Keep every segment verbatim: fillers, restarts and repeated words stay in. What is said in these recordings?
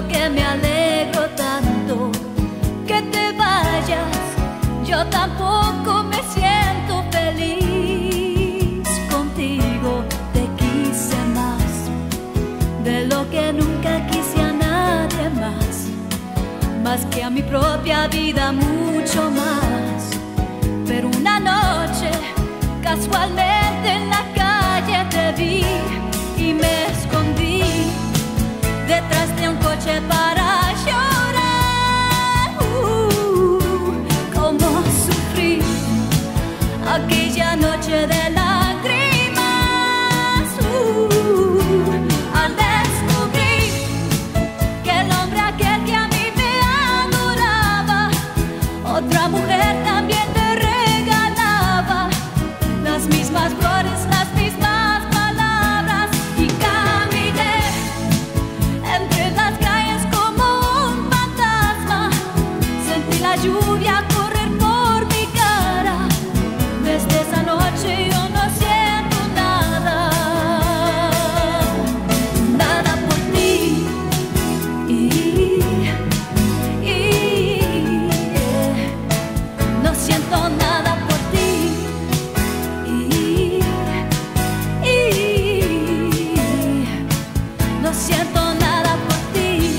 yo que me alegro tanto que te vayas, yo tampoco me siento feliz contigo. Te quise más de lo que nunca quise a nadie más, más que a mi propia vida, mucho más. Pero una noche casualmente en la calle te vi y me escondí detrás de un coche para llorar. Uh, cómo sufrí aquella noche de lágrimas, uh, al descubrir que el hombre aquel que a mí me adoraba, otra mujer también te regalaba las mismas flores, las mismas lluvia correr por mi cara. Desde esa noche yo no siento nada, nada por ti. Y, y, yeah. No siento nada por ti. Y, y, no siento nada por ti.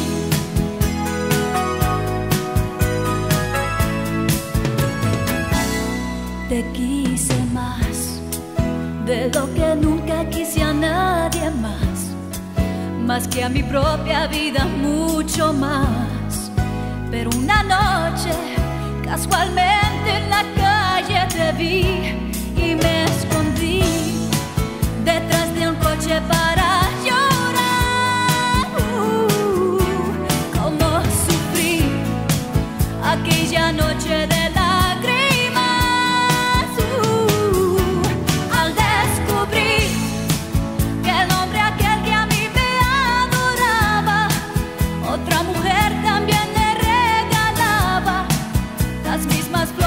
Te quise más de lo que nunca quise a nadie más, más que a mi propia vida, mucho más. Pero una noche casualmente en la calle te vi y me escondí detrás de un coche para llorar. Uh, cómo sufrí aquella noche de otra mujer también le regalaba las mismas flores.